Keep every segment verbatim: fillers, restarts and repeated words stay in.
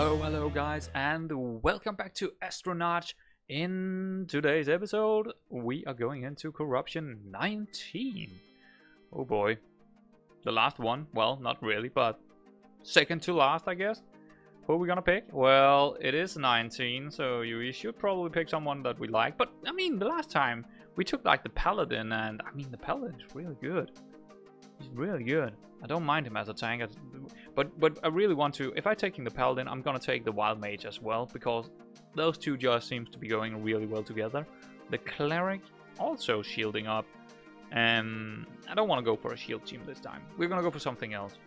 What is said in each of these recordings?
Hello, hello guys, and welcome back to Astronarch. In today's episode, we are going into Corruption nineteen. Oh boy. The last one. Well, not really, but second to last, I guess. Who are we gonna pick? Well, it is nineteen, so you should probably pick someone that we like. But, I mean, the last time we took, like, the Paladin, and, I mean, the Paladin is really good. He's really good. I don't mind him as a tank, but but I really want to. If I'm taking the Paladin, I'm gonna take the Wild Mage as well, because those two just seems to be going really well together. The Cleric also shielding up, and I don't want to go for a shield team this time. We're gonna go for something else.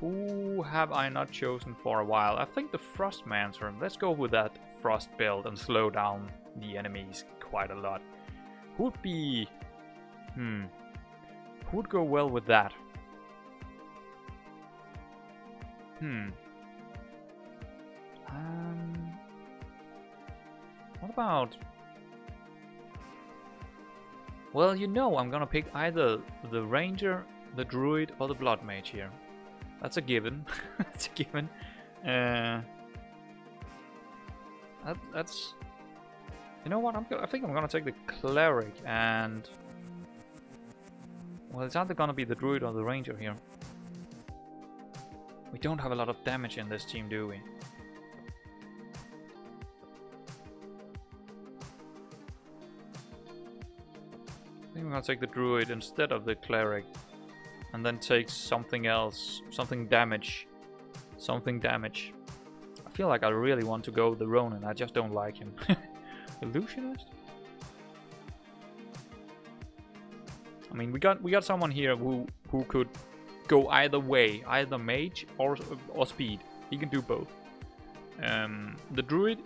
Who have I not chosen for a while? I think the Frost Mancer. Let's go with that Frost build and slow down the enemies quite a lot. Who'd be? Hmm. Who'd go well with that? Hmm. Um. What about? Well, you know, I'm gonna pick either the Ranger, the Druid, or the Blood Mage here. That's a given. That's a given. Uh. That, that's. You know what? I'm. I think I'm gonna take the Cleric and. Well, it's either gonna be the Druid or the Ranger here. We don't have a lot of damage in this team, do we? I think we're gonna take the Druid instead of the Cleric. And then take something else. Something damage. Something damage. I feel like I really want to go the Ronin. I just don't like him. Illusionist? I mean, we got we got someone here who, who could... go either way, either mage or or speed. He can do both. Um, the Druid,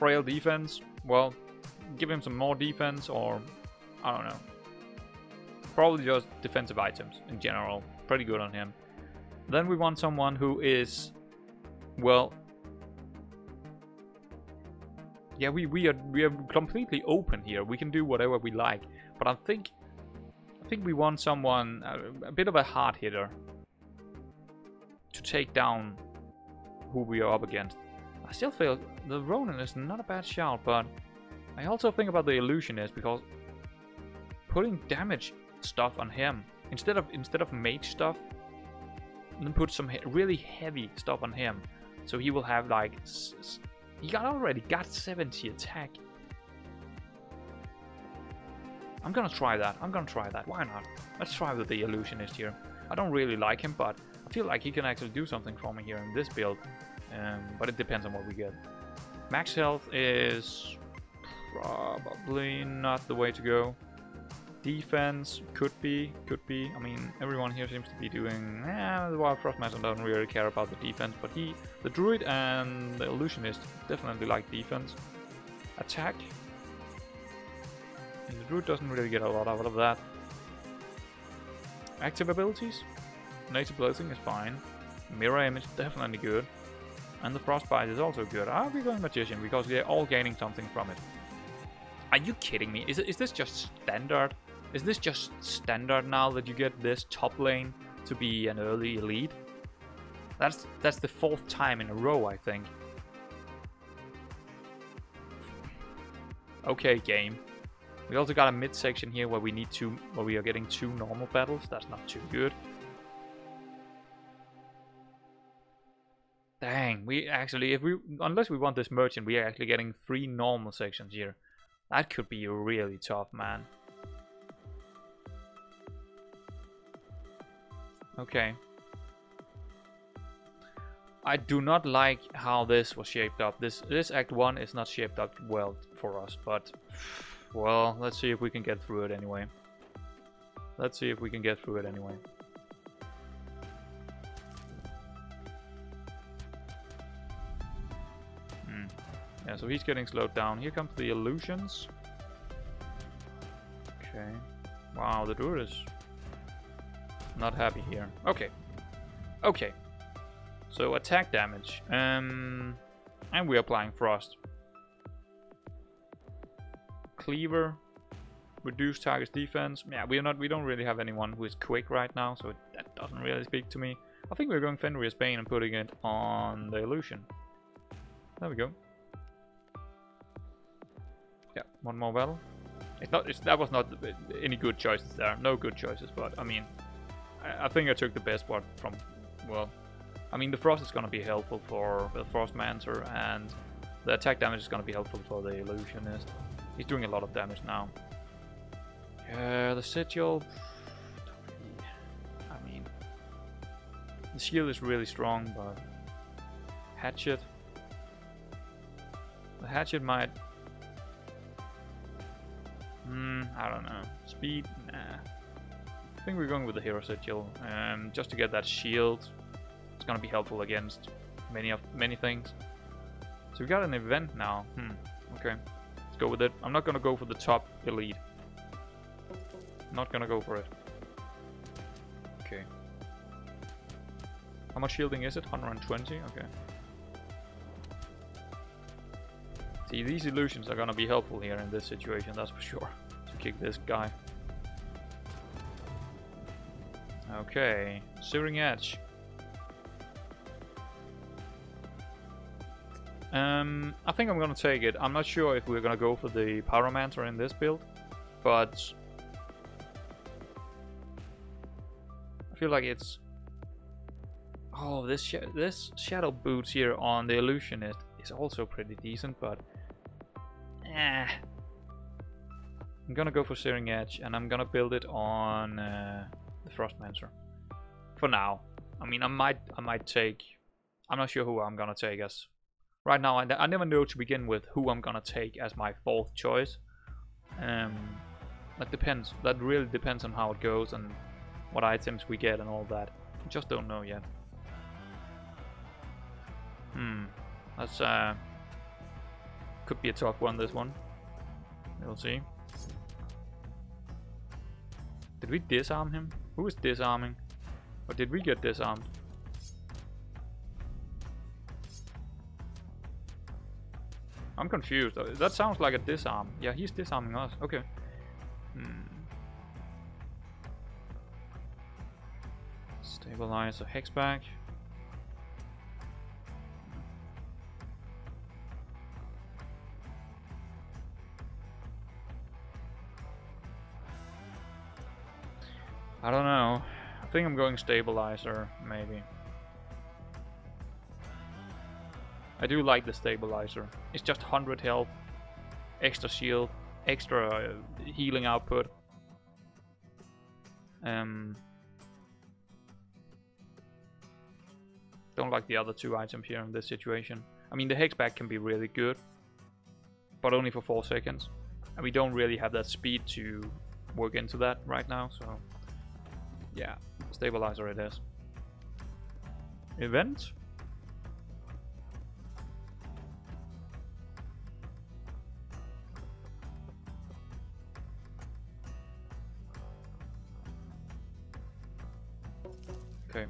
frail defense. Well, give him some more defense, or I don't know. Probably just defensive items in general. Pretty good on him. Then we want someone who is, well, yeah, we we are we are completely open here. We can do whatever we like. But I think. I think we want someone, a, a bit of a hard hitter, to take down who we are up against. I still feel the Ronin is not a bad shout, but I also think about the Illusionist, because putting damage stuff on him, instead of instead of mage stuff, then put some he really heavy stuff on him, so he will have like, s s he got already got seventy attack. I'm gonna try that. I'm gonna try that. Why not? Let's try with the Illusionist here. I don't really like him, but I feel like he can actually do something for me here in this build. Um, but it depends on what we get. Max health is probably not the way to go. Defense could be, could be. I mean, everyone here seems to be doing. Eh, the Wild Frostmaster doesn't really care about the defense, but he, the Druid and the Illusionist definitely like defense. Attack. And the Druid doesn't really get a lot out of that. Active abilities. Native Blessing is fine. Mirror Image, definitely good. And the Frostbite is also good. I'll be going Magician, because they're all gaining something from it. Are you kidding me? Is, it, is this just standard? Is this just standard now that you get this top lane to be an early elite? That's, that's the fourth time in a row, I think. Okay, game. We also got a mid section here where we need two, where we are getting two normal battles. That's not too good. Dang, we actually, if we unless we want this merchant, we are actually getting three normal sections here. That could be really tough, man. Okay. I do not like how this was shaped up. This this act one is not shaped up well for us, but. Well, let's see if we can get through it anyway. Let's see if we can get through it anyway. Hmm. Yeah, so he's getting slowed down. Here comes the illusions. Okay. Wow, the Druid is not happy here. Okay. Okay. So attack damage. Um, and we're applying Frost. Cleaver, reduce target's defense. Yeah, we are not. We don't really have anyone who is quick right now, so that doesn't really speak to me. I think we're going Fenrir's Bane and putting it on the illusion. There we go. Yeah, one more battle. It's not. It's, that was not any good choices there. No good choices, but I mean, I, I think I took the best part from. Well, I mean, the frost is going to be helpful for the Frost Mancer, and the attack damage is going to be helpful for the illusionist. He's doing a lot of damage now. Yeah, the sigil. I mean, the shield is really strong, but hatchet. The hatchet might. Hmm, I don't know. Speed? Nah. I think we're going with the Hero Sigil, um, just to get that shield. It's gonna be helpful against many of many things. So we got an event now. Hmm. Okay. Let's go with it. I'm not gonna go for the top elite. Not gonna go for it. Okay. How much shielding is it? one hundred twenty. Okay. See, these illusions are gonna be helpful here in this situation. That's for sure. To kick this guy. Okay, Searing Edge. Um, I think I'm gonna take it. I'm not sure if we're gonna go for the Pyromancer in this build, but I feel like it's. Oh, this sh this Shadow Boots here on the Illusionist is also pretty decent, but eh. I'm gonna go for Searing Edge, and I'm gonna build it on. Uh, The Frostmancer, for now. I mean, I might, I might take. I'm not sure who I'm gonna take as. Right now, I, I never know to begin with who I'm gonna take as my fourth choice. Um, that depends. That really depends on how it goes and what items we get and all that. I just don't know yet. Hmm. That's uh. Could be a tough one. This one. We'll see. Did we disarm him? Who is disarming? Or did we get disarmed? I'm confused. That sounds like a disarm. Yeah, he's disarming us. Okay. Hmm. Stabilize a hex back. I don't know. I think I'm going stabilizer, maybe. I do like the stabilizer. It's just one hundred health, extra shield, extra healing output. Um, don't like the other two items here in this situation. I mean, the hexback can be really good, but only for four seconds, and we don't really have that speed to work into that right now, so. Yeah, stabilizer it is. Event? Okay.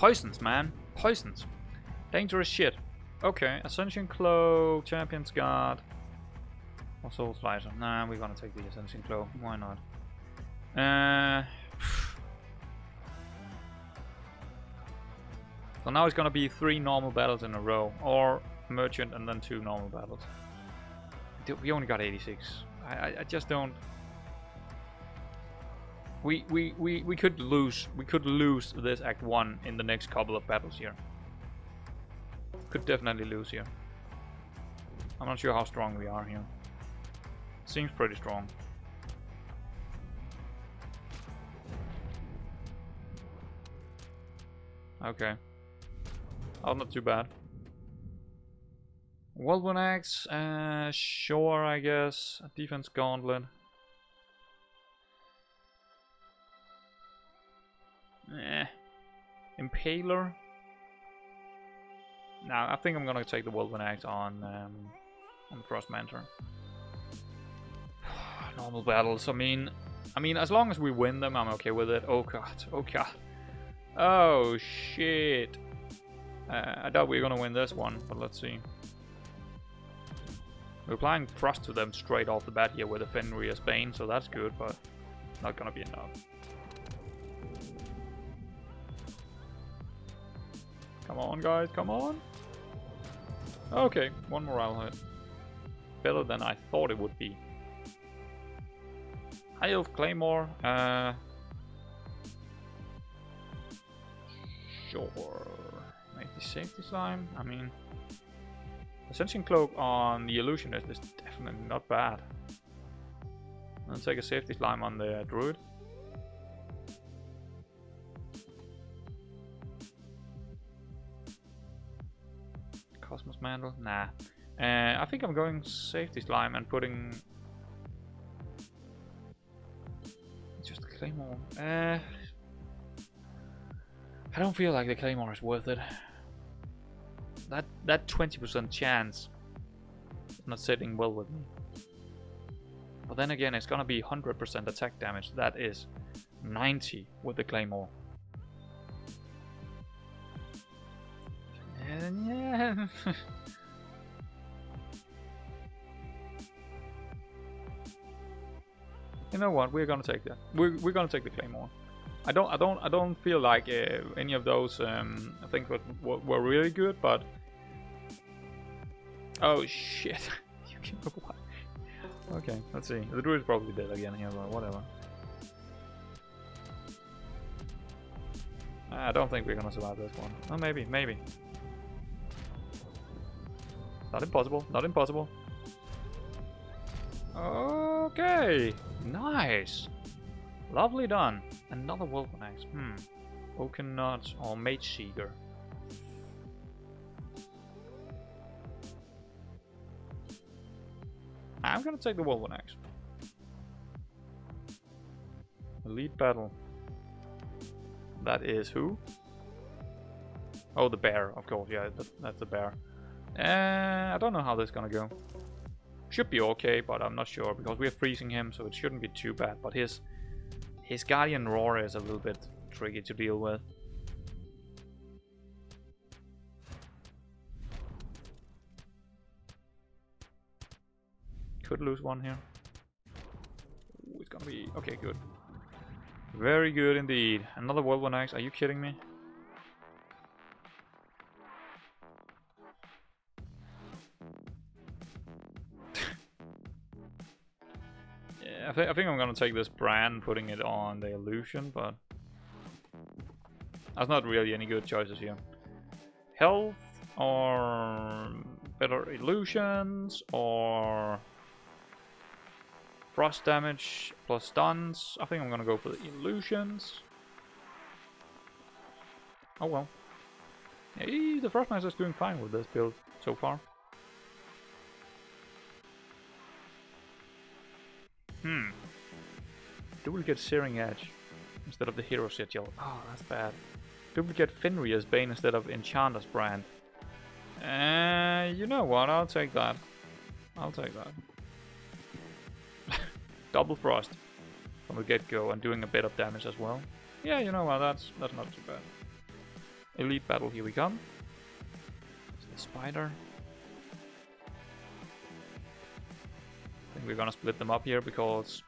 Poisons, man. Poisons. Dangerous shit. Okay, Ascension Cloak, Champion's Guard, or Soul Slicer. Nah, we're gonna take the Ascension Cloak. Why not? Uh, so now it's gonna be three normal battles in a row, or Merchant and then two normal battles. We only got eighty-six. I, I, I just don't. We, we we we could lose we could lose this act one in the next couple of battles here. Could definitely lose here. I'm not sure how strong we are here. Seems pretty strong. Okay. Oh, not too bad. Whirlwind Axe, uh, sure, I guess. Defense Gauntlet. Eh. Impaler. No, I think I'm gonna take the Whirlwind Axe on um, on Frostmancer. Normal battles. I mean, I mean, as long as we win them, I'm okay with it. Oh god. Oh god. Oh, shit. Uh, I doubt we're gonna win this one, but let's see. We're applying thrust to them straight off the bat here with a Fenrir Bane, so that's good, but not gonna be enough. Come on, guys, come on. Okay, one morale hit. Better than I thought it would be. High Elf Claymore. Uh, sure. Maybe safe this time. I mean, the Sensing Cloak on the Illusionist is definitely not bad. Let's take a safety slime on the Druid. Cosmos Mantle? Nah. Uh, I think I'm going safety slime and putting just a Claymore. Uh, I don't feel like the Claymore is worth it. That that twenty percent chance is not sitting well with me. But then again, it's gonna be one hundred percent attack damage. That is ninety with the Claymore. And yeah. You know what? We're gonna take that. We're we're gonna take the Claymore. I don't I don't I don't feel like uh, any of those um, things were, were were really good, but oh shit! You can go wide. Okay, let's see. The Druid's probably dead again here, but whatever. I don't think we're gonna survive this one. Oh, maybe, maybe. Not impossible, not impossible. Okay, nice. Lovely done. Another Wolven Axe. Hmm. Oaken Nuts or Mage Seeker. I'm gonna take the Wolven Axe. Elite Battle. That is who? Oh, the bear, of course. Yeah, that, that's the bear. Uh, I don't know how this is gonna go. Should be okay, but I'm not sure because we're freezing him, so it shouldn't be too bad. But his his Guardian Roar is a little bit tricky to deal with. Could lose one here. Ooh, it's gonna be okay. Good. Very good indeed. Another Wolven Axe. Are you kidding me? yeah, I, th I think I'm gonna take this brand, putting it on the illusion, but that's not really any good choices here. Health or better illusions or frost damage plus stuns. I think I'm gonna go for the illusions. Oh well. Hey, the Frostmaster is doing fine with this build so far. Hmm. Duplicate Searing Edge instead of the Hero Sigil. Oh, that's bad. Duplicate Fenrir's Bane instead of Enchanter's Brand. Uh, you know what? I'll take that. I'll take that. Double Frost from the get-go and doing a bit of damage as well. Yeah, you know what, that's that's not too bad. Elite Battle, here we come. It's the Spider. I think we're gonna split them up here because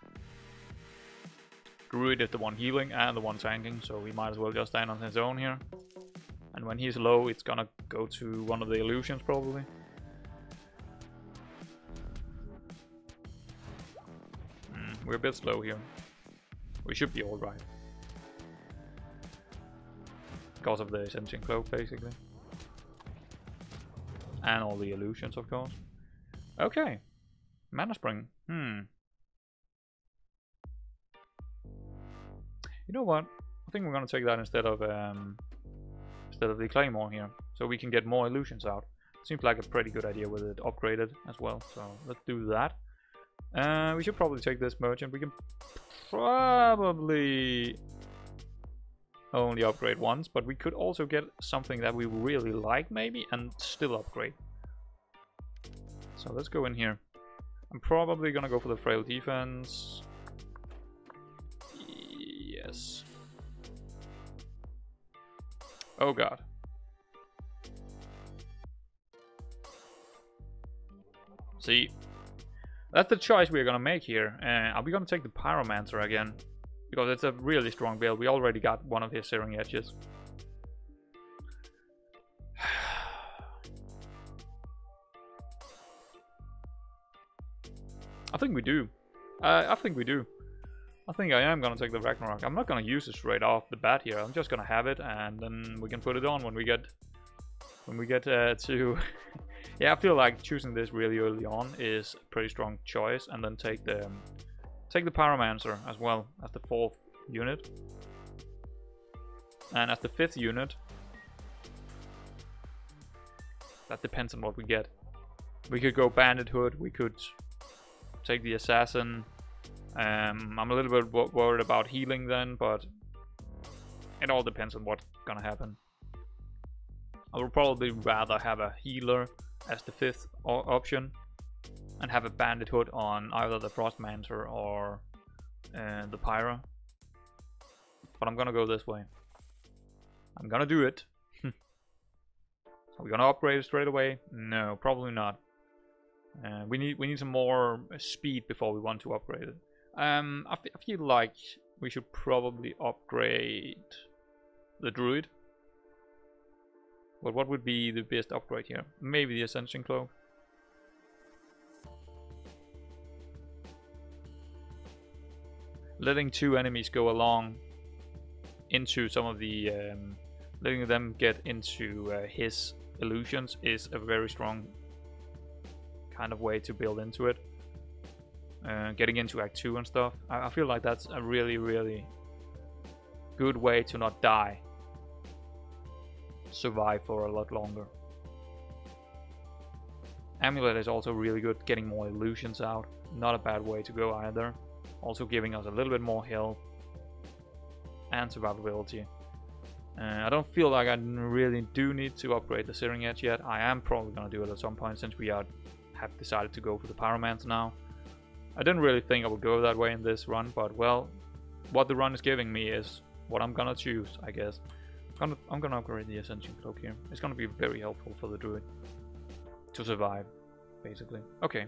Druid is the one healing and the one tanking, so we might as well just stand on his own here. And when he's low, it's gonna go to one of the illusions probably. We're a bit slow here. We should be alright. Because of the Sensing Cloak, basically. And all the illusions, of course. Okay. Mana Spring. Hmm. You know what? I think we're gonna take that instead of um, instead of the Claymore here. So we can get more illusions out. Seems like a pretty good idea with it upgraded as well. So let's do that. Uh, we should probably take this merchant. We can probably only upgrade once, but we could also get something that we really like maybe and still upgrade. So let's go in here. I'm probably gonna go for the frail defense. Yes. Oh god. See, that's the choice we're gonna make here. Uh, are we gonna take the Pyromancer again? Because it's a really strong build. We already got one of his Searing Edges. I think we do. Uh, I think we do. I think I am gonna take the Ragnarok. I'm not gonna use it straight off the bat here. I'm just gonna have it, and then we can put it on when we get when we get uh, to. Yeah, I feel like choosing this really early on is a pretty strong choice, and then take the um, take the Pyromancer as well as the fourth unit, and as the fifth unit. That depends on what we get. We could go Bandithood. We could take the Assassin. Um, I'm a little bit w worried about healing then, but it all depends on what's gonna happen. I would probably rather have a healer as the fifth option and have a Bandithood on either the Frostmancer or uh, the Pyro. But I'm gonna go this way. I'm gonna do it. Are we gonna upgrade straight away? No, probably not. Uh, we need we need some more speed before we want to upgrade it. Um, I, I feel like we should probably upgrade the Druid. But what would be the best upgrade here? Maybe the Ascension Cloak. Letting two enemies go along into some of the... Um, letting them get into uh, his illusions is a very strong kind of way to build into it. Uh, getting into Act two and stuff. I, I feel like that's a really, really good way to not die. Survive for a lot longer. Amulet is also really good, getting more illusions out. Not a bad way to go either. Also giving us a little bit more health and survivability. Uh, I don't feel like I really do need to upgrade the Searing Edge yet. I am probably going to do it at some point since we are have decided to go for the Pyromancer now. I didn't really think I would go that way in this run, but well, what the run is giving me is what I'm gonna choose, I guess. I'm gonna upgrade the Ascension Cloak here. It's gonna be very helpful for the Druid to survive, basically. Okay.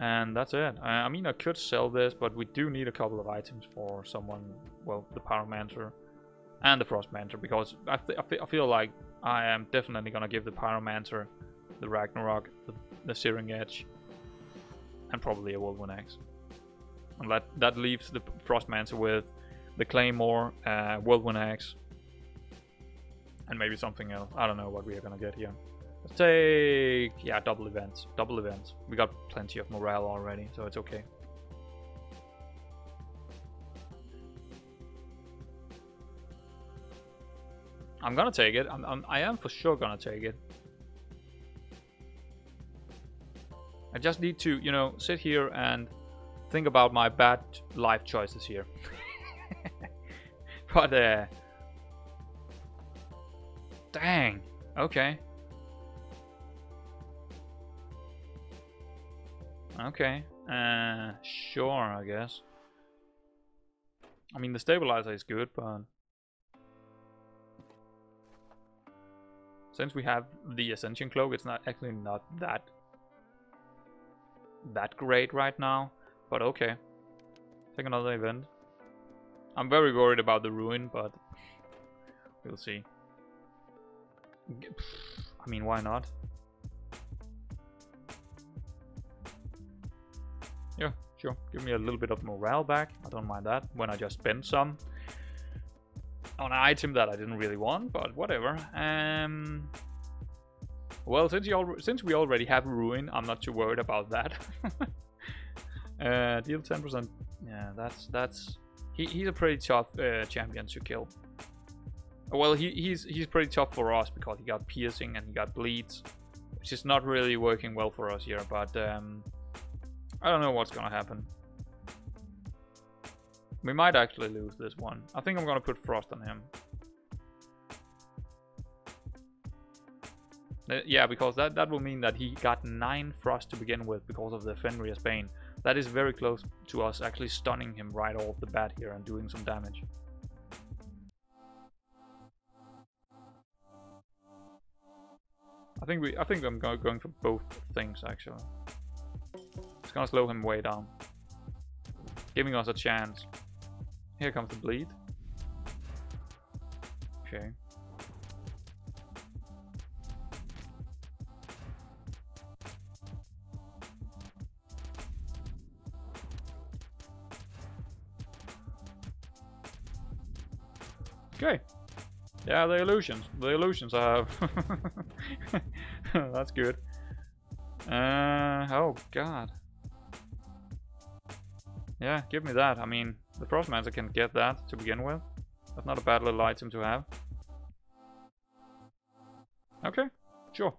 And that's it. I mean, I could sell this, but we do need a couple of items for someone, well, the Pyromancer and the Frostmancer, because I, th I, th I feel like I am definitely gonna give the Pyromancer, the Ragnarok, the, the Searing Edge, and probably a Whirlwind Axe. And that, that leaves the Frostmancer with the Claymore, uh, Whirlwind Axe, and maybe something else. I don't know what we are gonna get here. Let's take, yeah, double events, double events. We got plenty of morale already, so it's okay. I'm gonna take it. I'm, I'm, I am for sure gonna take it. I just need to, you know, sit here and think about my bad life choices here. But, uh... dang. Okay. Okay. Uh, sure, I guess. I mean, the stabilizer is good, but... since we have the Ascension Cloak, it's not actually not that... that great right now, but okay. Take another event. I'm very worried about the ruin, but we'll see. I mean, why not? Yeah, sure. Give me a little bit of morale back. I don't mind that when I just spend some on an item that I didn't really want, but whatever. Um. Well, since, you since we already have Ruin, I'm not too worried about that. uh, deal ten percent. Yeah, that's... that's. He, he's a pretty tough uh, champion to kill. Well, he, he's he's pretty tough for us because he got piercing and he got bleeds. Which is not really working well for us here, but... Um, I don't know what's gonna happen. We might actually lose this one. I think I'm gonna put Frost on him. Yeah, because that, that will mean that he got nine Frost to begin with because of the Fenrir's Bane. That is very close to us actually stunning him right off the bat here and doing some damage. I think we I think I'm going for both things actually. It's gonna slow him way down, giving us a chance. Here comes the bleed. Okay. Okay. Yeah, the illusions. The illusions I have. That's good. Uh, oh god. Yeah, give me that. I mean, the Frostmancer can get that to begin with. That's not a bad little item to have. Okay, sure.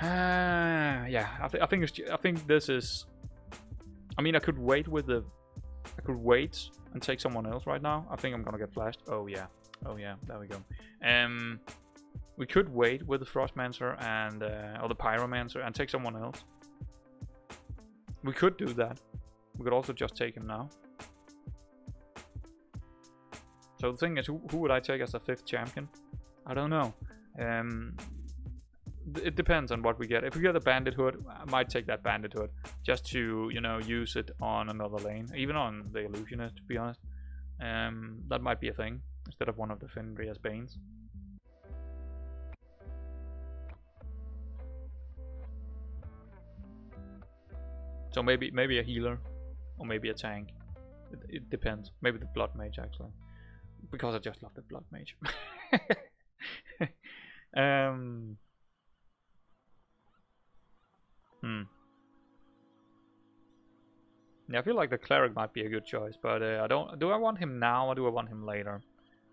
Uh, yeah, I, th I think it's, I think this is. I mean, I could wait with the. I could wait and take someone else right now. I think I'm gonna get flashed. Oh yeah, oh yeah, there we go. Um, we could wait with the Frostmancer and uh, or the Pyromancer and take someone else. We could do that. We could also just take him now. So the thing is, who, who would I take as a fifth champion? I don't know. Um, it depends on what we get. If we get a Bandit Hood, I might take that Bandit Hood just to, you know, use it on another lane, even on the Illusionist, to be honest. Um, that might be a thing instead of one of the Fenrir's Banes. So maybe maybe a healer, or maybe a tank. It, it depends. Maybe the Blood Mage actually, because I just love the Blood Mage. um. Hmm. Yeah, I feel like the Cleric might be a good choice, but uh, I don't. Do I want him now or do I want him later?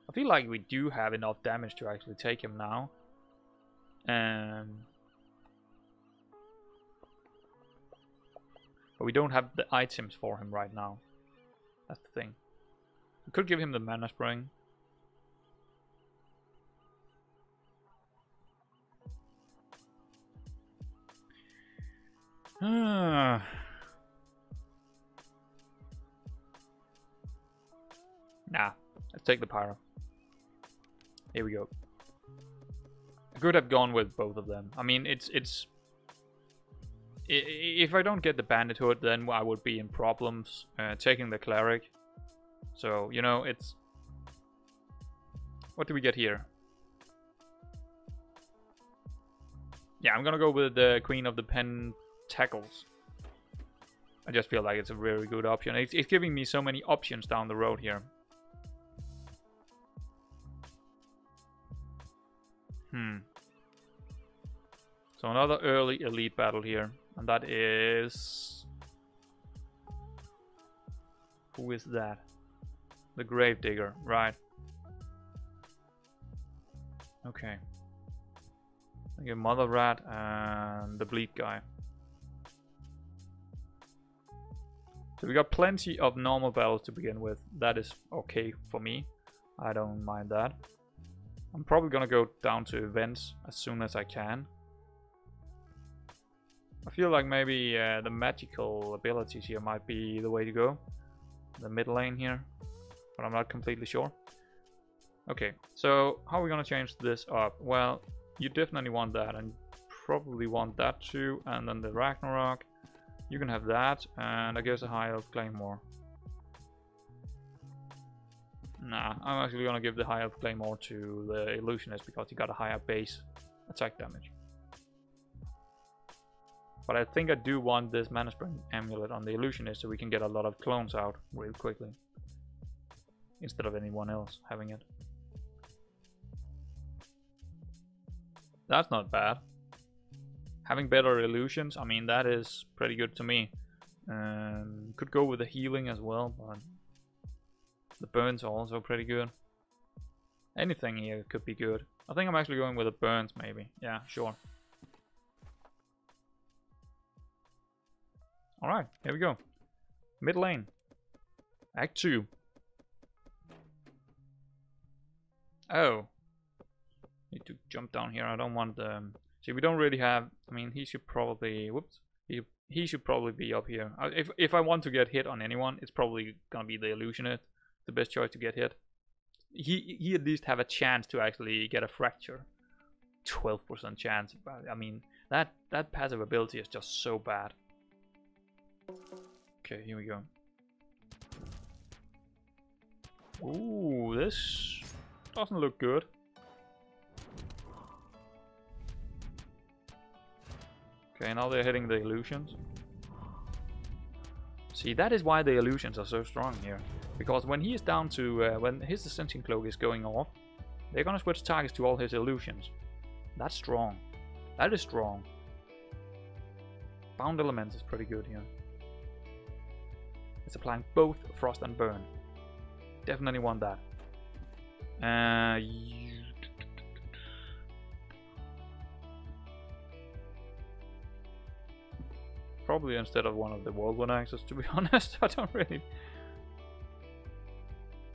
I feel like we do have enough damage to actually take him now. Um. But we don't have the items for him right now. That's the thing. We could give him the Mana Spring. Ah. Nah, let's take the Pyro. Here we go. I could have gone with both of them. I mean, it's it's. If I don't get the Bandit Hood, then I would be in problems uh, taking the Cleric. So, you know, it's... What do we get here? Yeah, I'm gonna go with the Queen of the Pentacles. I just feel like it's a really good option. It's, it's giving me so many options down the road here. Hmm. So another early elite battle here. And that is... Who is that? The Gravedigger, right. Okay. I get Mother Rat and the Bleed guy. So we got plenty of normal battles to begin with. That is okay for me. I don't mind that. I'm probably gonna go down to events as soon as I can. I feel like maybe uh, the magical abilities here might be the way to go. The mid lane here. But I'm not completely sure. Okay, so how are we going to change this up? Well, you definitely want that. And probably want that too. And then the Ragnarok. You can have that. And I guess a High Elf Claymore. Nah, I'm actually going to give the High Elf Claymore to the Illusionist. Because he got a higher base attack damage. But I think I do want this Mana Spring amulet on the Illusionist so we can get a lot of clones out real quickly. Instead of anyone else having it. That's not bad. Having better illusions, I mean, that is pretty good to me. Um, could go with the healing as well, but the burns are also pretty good. Anything here could be good. I think I'm actually going with the burns maybe. Yeah, sure. Alright, here we go. Mid lane. Act two. Oh. Need to jump down here. I don't want the... See, we don't really have... I mean, he should probably... Whoops. He, he should probably be up here. If, if I want to get hit on anyone, it's probably going to be the Illusionist. The best choice to get hit. He, he at least have a chance to actually get a fracture. twelve percent chance. I mean, that, that passive ability is just so bad. Okay, here we go. Ooh, this doesn't look good. Okay, now they're hitting the illusions. See, that is why the illusions are so strong here. Because when he is down to... Uh, when his Ascension Cloak is going off, they're gonna switch targets to all his illusions. That's strong. That is strong. Bound Elements is pretty good here. It's applying both Frost and Burn. Definitely want that. Uh, probably instead of one of the Whirlwind Axes, to be honest. I don't really...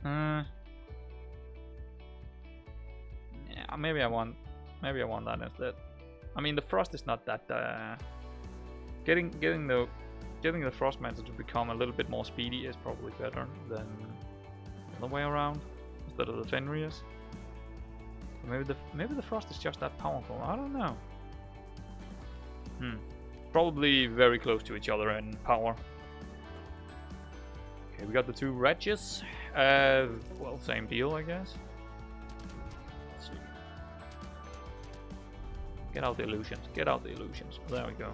Uh, yeah, maybe I want... Maybe I want that instead. I mean, the Frost is not that... Uh, getting getting the... Getting the Frost Mancer to become a little bit more speedy is probably better than the way around, instead of the Fenrir's. Maybe the maybe the Frost is just that powerful. I don't know. Hmm. Probably very close to each other in power. Okay, we got the two wretches. Uh, well, same deal, I guess. Let's see. Get out the illusions. Get out the illusions. There we go.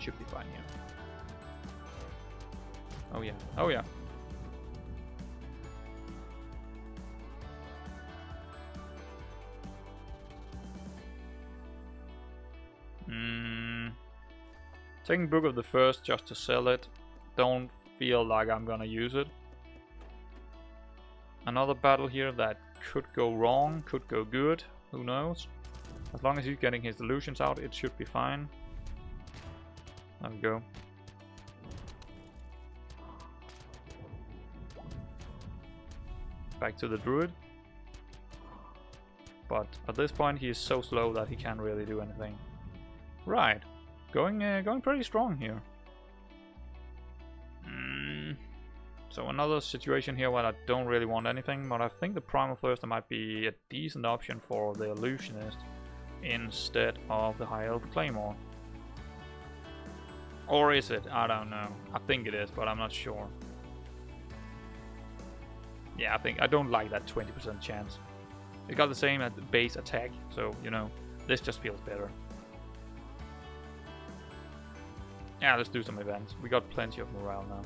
Should be fine here. Yeah. Oh yeah, oh yeah. Mm. Taking Book of the First just to sell it. Don't feel like I'm gonna use it. Another battle here that could go wrong, could go good, who knows. As long as he's getting his illusions out, it should be fine. There we go. Back to the Druid. But at this point he is so slow that he can't really do anything. Right. Going uh, going pretty strong here. Mm. So another situation here where I don't really want anything, but I think the Primal Thirster might be a decent option for the Illusionist instead of the High Elf Claymore. Or is it? I don't know. I think it is, but I'm not sure. Yeah, I think I don't like that twenty percent chance. It got the same at the base attack, so you know, this just feels better. Yeah, let's do some events. We got plenty of morale now.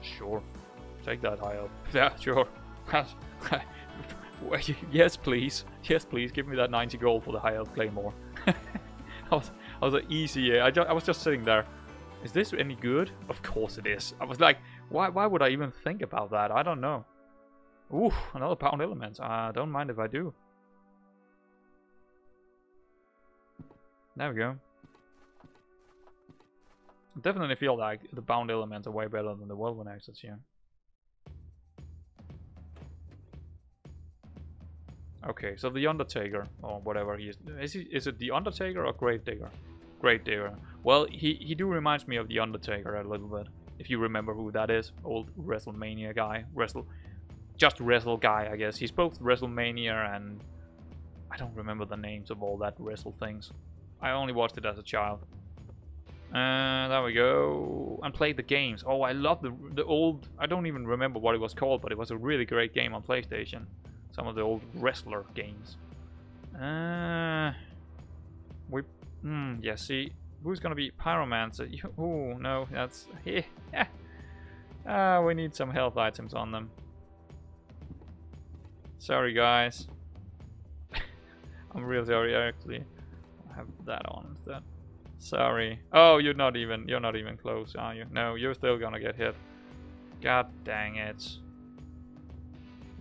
Sure. Take that high up. Yeah, sure. Yes, please. Yes, please. Give me that ninety gold for the High Elf Claymore. I was, I was like, easy. I, just, I was just sitting there. Is this any good? Of course it is. I was like, why Why would I even think about that? I don't know. Ooh, another Bound Elements. I don't mind if I do. There we go. I definitely feel like the Bound Elements are way better than the Whirlwind Axes here. Okay, so the Undertaker, or whatever he is. Is, he, is it the Undertaker or Gravedigger? Gravedigger. Well, he, he do reminds me of the Undertaker a little bit. If you remember who that is. Old WrestleMania guy. Wrestle... Just Wrestle guy, I guess. He's both WrestleMania and... I don't remember the names of all that Wrestle things. I only watched it as a child. Uh, there we go. And played the games. Oh, I love the, the old... I don't even remember what it was called, but it was a really great game on PlayStation. Some of the old wrestler games. Uh, we, mm, yeah. See, who's gonna be Pyromancer? Oh no, that's here. Yeah. Uh, we need some health items on them. Sorry, guys. I'm real sorry. Actually, I have that on instead. Sorry. Oh, you're not even. You're not even close, are you? No, you're still gonna get hit. God dang it.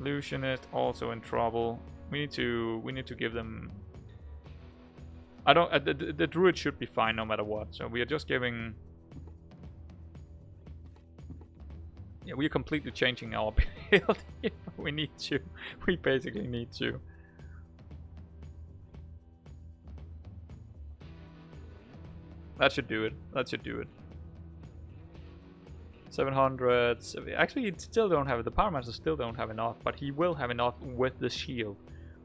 Illusionist also in trouble. We need to we need to give them. I don't. Uh, the, the, the Druid should be fine no matter what. So we are just giving. Yeah, we are completely changing our build. We need to. We basically need to. That should do it. That should do it. seven hundred. Actually, you still don't have it. The Power Master still don't have enough, but he will have enough with the shield.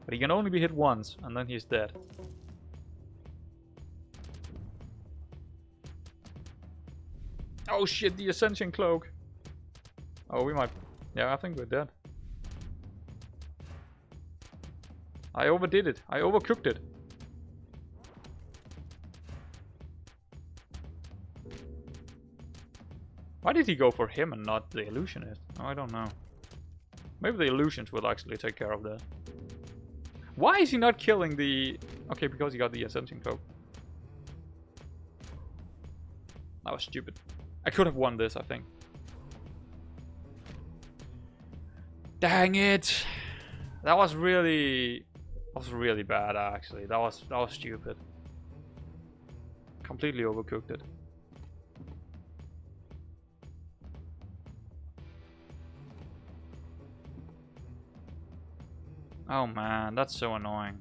But he can only be hit once, and then he's dead. Oh shit, the Ascension Cloak. Oh, we might... Yeah, I think we're dead. I overdid it. I overcooked it. Why did he go for him and not the Illusionist? Oh, I don't know. Maybe the Illusions will actually take care of that. Why is he not killing the... Okay, because he got the Ascension Cloak. That was stupid. I could have won this, I think. Dang it! That was really... That was really bad, actually. That was, that was stupid. Completely overcooked it. Oh man, that's so annoying.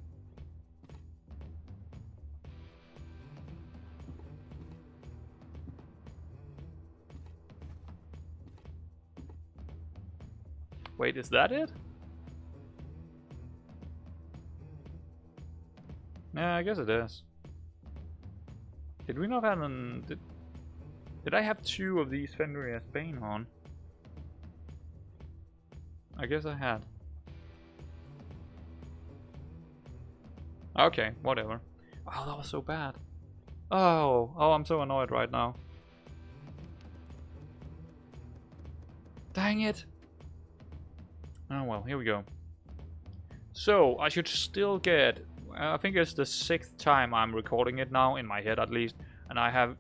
Wait, is that it? Yeah, I guess it is. Did we not have an... Did, did I have two of these Fenrir Bane on? I guess I had. Okay, whatever. Oh, that was so bad. Oh, oh, I'm so annoyed right now. Dang it. Oh well, here we go. So, I should still get... I think it's the sixth time I'm recording it now, in my head at least. And I have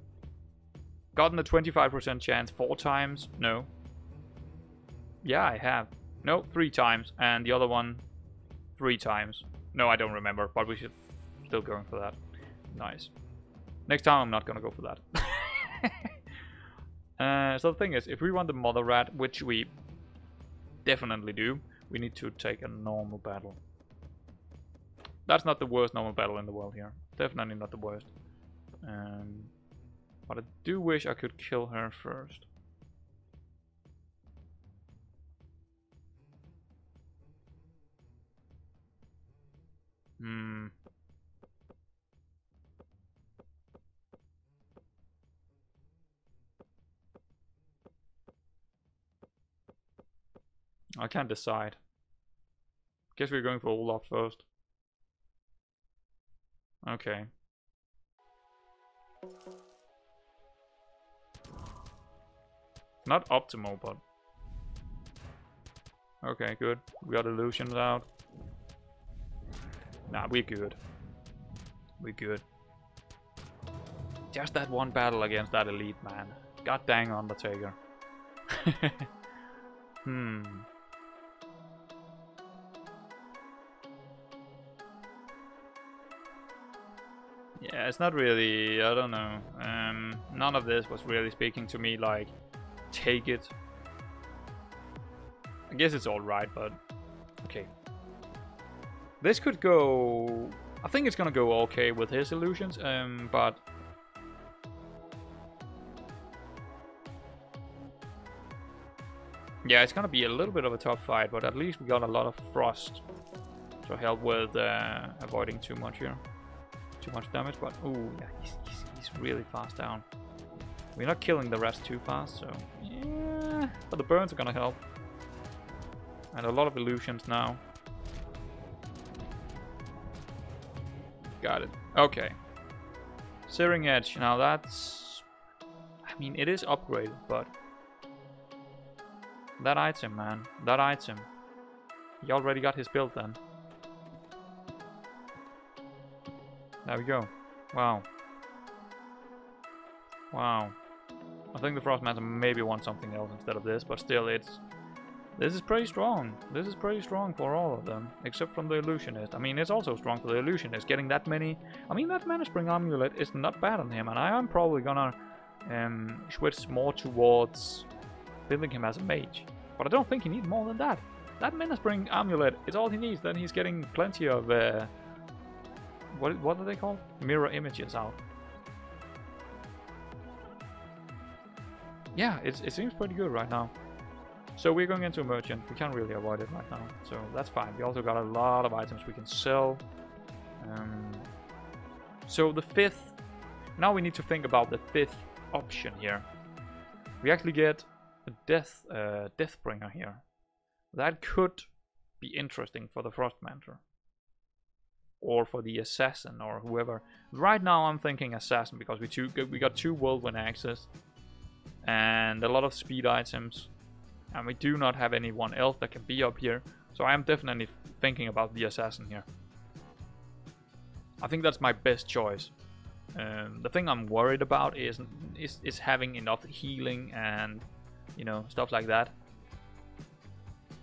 gotten the twenty-five percent chance four times. No. Yeah, I have. No, three times. And the other one, three times. No, I don't remember, but we should still going for that. Nice. Next time I'm not gonna go for that. uh, so the thing is, if we want the Mother Rat, which we definitely do, we need to take a normal battle. That's not the worst normal battle in the world here. Definitely not the worst. Um, but I do wish I could kill her first. Hmm. I can't decide. Guess we're going for Olaf first. Okay. Not optimal, but... Okay, good. We got illusions out. Nah, we're good. We're good. Just that one battle against that elite, man. God dang Undertaker. hmm. Yeah, it's not really... I don't know. Um, none of this was really speaking to me, like, take it. I guess it's alright, but... Okay. This could go... I think it's gonna go okay with his illusions, um, but... Yeah, it's gonna be a little bit of a tough fight, but at least we got a lot of frost to help with uh, avoiding too much here. Too much damage, but... Ooh, yeah, he's, he's, he's really fast down. We're not killing the rest too fast, so... Yeah, but the burns are gonna help. And a lot of illusions now. Got it. Okay. Searing Edge. Now that's... I mean, it is upgraded, but... That item, man. That item. He already got his build then. There we go. Wow. Wow. I think the Frostmaster maybe wants something else instead of this, but still it's... This is pretty strong. This is pretty strong for all of them, except from the Illusionist. I mean, it's also strong for the Illusionist, getting that many... I mean, that Mana Spring Amulet is not bad on him, and I am probably gonna um, switch more towards building him as a mage. But I don't think he needs more than that. That Mana Spring Amulet is all he needs, then he's getting plenty of... Uh, What, what are they called? Mirror images out. yeah, it, it seems pretty good right now. So we're going into merchant. We can't really avoid it right now, so that's fine. We also got a lot of items we can sell. Um, so the fifth, now we need to think about the fifth option here. We actually get a death uh, Deathbringer here. That could be interesting for the Frostmancer or for the Assassin or whoever. Right now I'm thinking Assassin because we two we got two Whirlwind Axes and a lot of speed items. And we do not have anyone else that can be up here. So I am definitely thinking about the Assassin here. I think that's my best choice. Um, the thing I'm worried about is, is is having enough healing and, you know, stuff like that.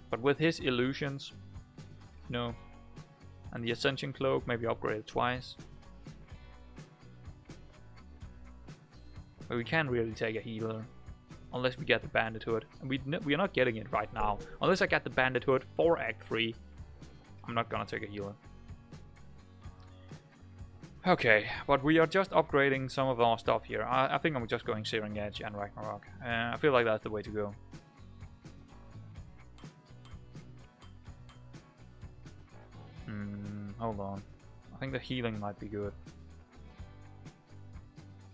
But with his illusions, you know, and the Ascension Cloak, maybe upgrade it twice. But we can't really take a healer. Unless we get the Bandit Hood. And we, we are not getting it right now. Unless I get the Bandit Hood for Act three. I'm not gonna take a healer. Okay, but we are just upgrading some of our stuff here. I, I think I'm just going Searing Edge and Ragnarok. Uh, I feel like that's the way to go. Hmm, hold on. I think the healing might be good.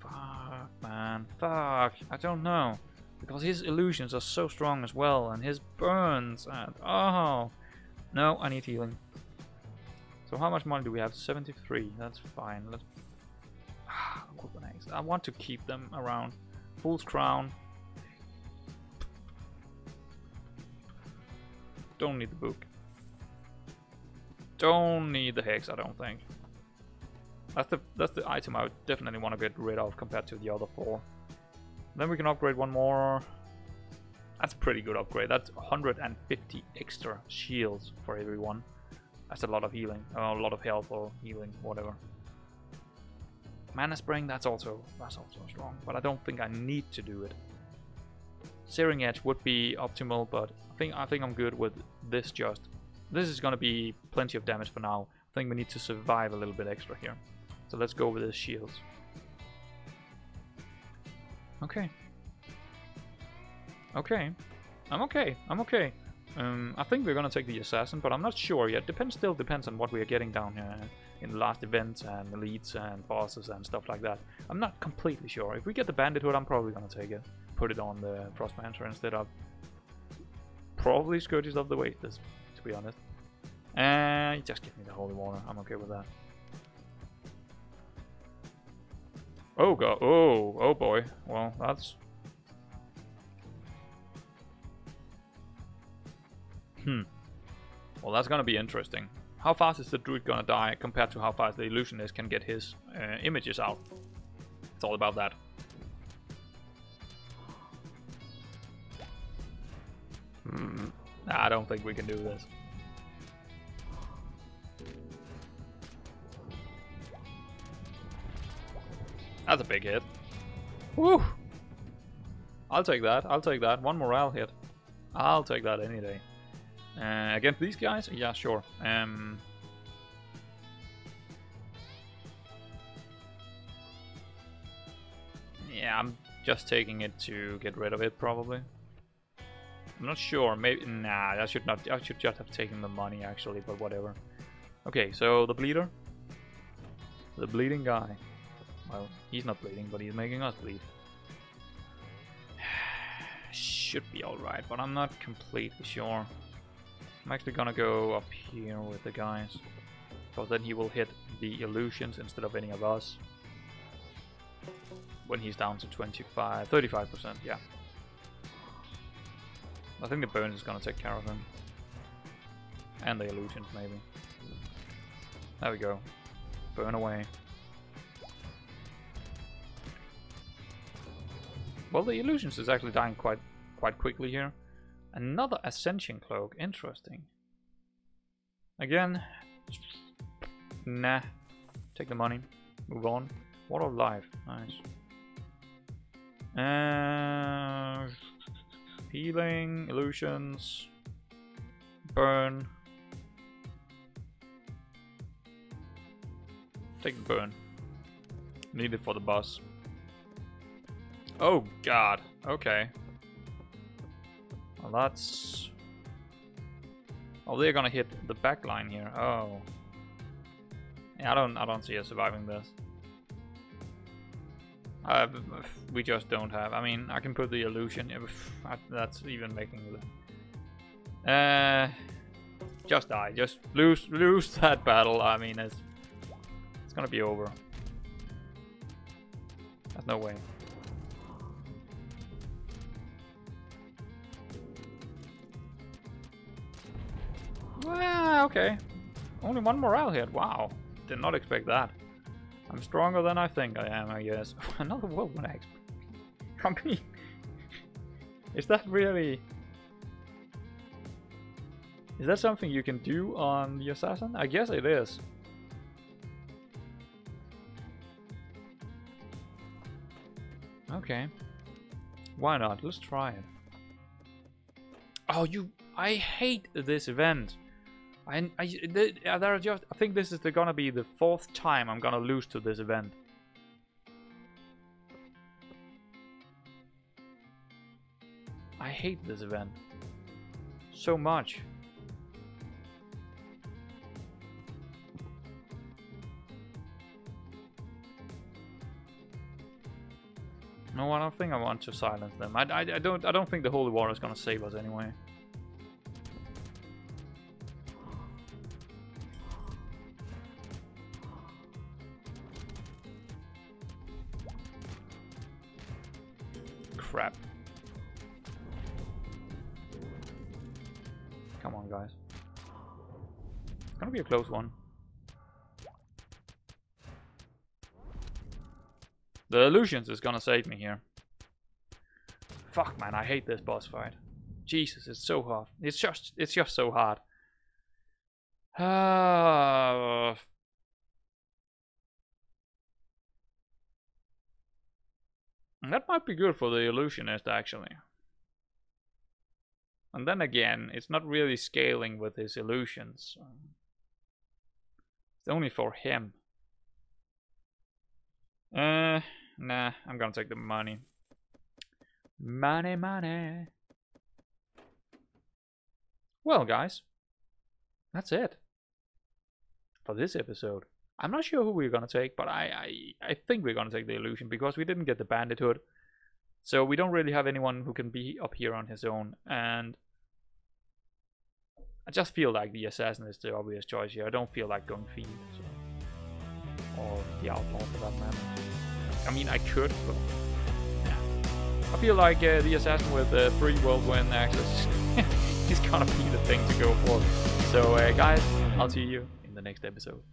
Fuck, man. Fuck. I don't know. Because his illusions are so strong as well, and his burns, and oh no, I need healing. So how much money do we have? seventy-three. That's fine. Let's. Ah, I want to keep them around. Fool's Crown. Don't need the book. Don't need the Hex. I don't think. That's the that's the item I would definitely want to get rid of compared to the other four. Then we can upgrade one more. That's a pretty good upgrade. That's one hundred fifty extra shields for everyone. That's a lot of healing, a lot of health or healing, whatever. Mana Spring, that's also that's also strong, but I don't think I need to do it. Searing Edge would be optimal, but I think I think I'm good with this. Just this is gonna be plenty of damage for now. I think we need to survive a little bit extra here, so let's go with the shields. Okay. Okay. I'm okay. I'm okay. Um, I think we're gonna take the Assassin, but I'm not sure yet. Depends still depends on what we are getting down here in the last events and elites and bosses and stuff like that. I'm not completely sure. If we get the Bandit Hood, I'm probably gonna take it. Put it on the Frostmancer instead of probably Scourges of the Wastes, to be honest. And uh, just give me the Holy Water. I'm okay with that. Oh god, oh, oh boy, well, that's... Hmm. Well, that's gonna be interesting. How fast is the Druid gonna die compared to how fast the Illusionist can get his uh, images out? It's all about that. Hmm. Nah, I don't think we can do this. That's a big hit. Woo! I'll take that. I'll take that. One morale hit. I'll take that any day. Uh, against these guys? Yeah, sure. Um, yeah, I'm just taking it to get rid of it, probably. I'm not sure. Maybe. Nah, I should not. I should just have taken the money actually, but whatever. Okay, so the bleeder, the bleeding guy. Well, he's not bleeding, but he's making us bleed. Should be alright, but I'm not completely sure. I'm actually gonna go up here with the guys. Because then he will hit the illusions instead of any of us. When he's down to twenty-five, thirty-five percent, yeah. I think the burns is gonna take care of him. And the illusions, maybe. There we go. Burn away. Well, the illusions is actually dying quite quite quickly here. Another Ascension Cloak, interesting. Again, nah. Take the money, move on. Water of Life, nice. Uh, healing, illusions, burn. Take the burn. Need it for the boss. Oh, God. Okay. Well, that's... Oh, they're gonna hit the back line here. Oh. Yeah, I don't I don't see us surviving this. Uh, we just don't have. I mean, I can put the illusion. That's even making the... Uh, just die. Just lose lose that battle. I mean, it's it's gonna be over. There's no way. Well, okay. Only one morale hit. Wow. Did not expect that. I'm stronger than I think I am, I guess. Another world one X company. Is that really... Is that something you can do on the Assassin? I guess it is. Okay. Why not? Let's try it. Oh, you... I hate this event. I, I, they, there are just, I think this is the, gonna be the fourth time I'm gonna lose to this event. I hate this event so much. No, I don't think I want to silence them. I, I, I don't. I don't think the holy water is gonna save us anyway. Crap. Come on, guys. It's gonna be a close one. The illusions is gonna save me here. Fuck, man, I hate this boss fight. Jesus, it's so hard. It's just it's just so hard. Uh, That might be good for the illusionist, actually. And then again, it's not really scaling with his illusions. It's only for him. Uh, nah, I'm gonna take the money. Money, money. Well, guys, that's it for this episode. I'm not sure who we're gonna take, but I, I I think we're gonna take the illusion because we didn't get the bandithood, so we don't really have anyone who can be up here on his own. And I just feel like the assassin is the obvious choice here. I don't feel like going fiend so. Or the outlaw for that matter. I mean, I could, but yeah. I feel like uh, the assassin with uh, free whirlwind access is gonna be the thing to go for. So, uh, guys, I'll see you in the next episode.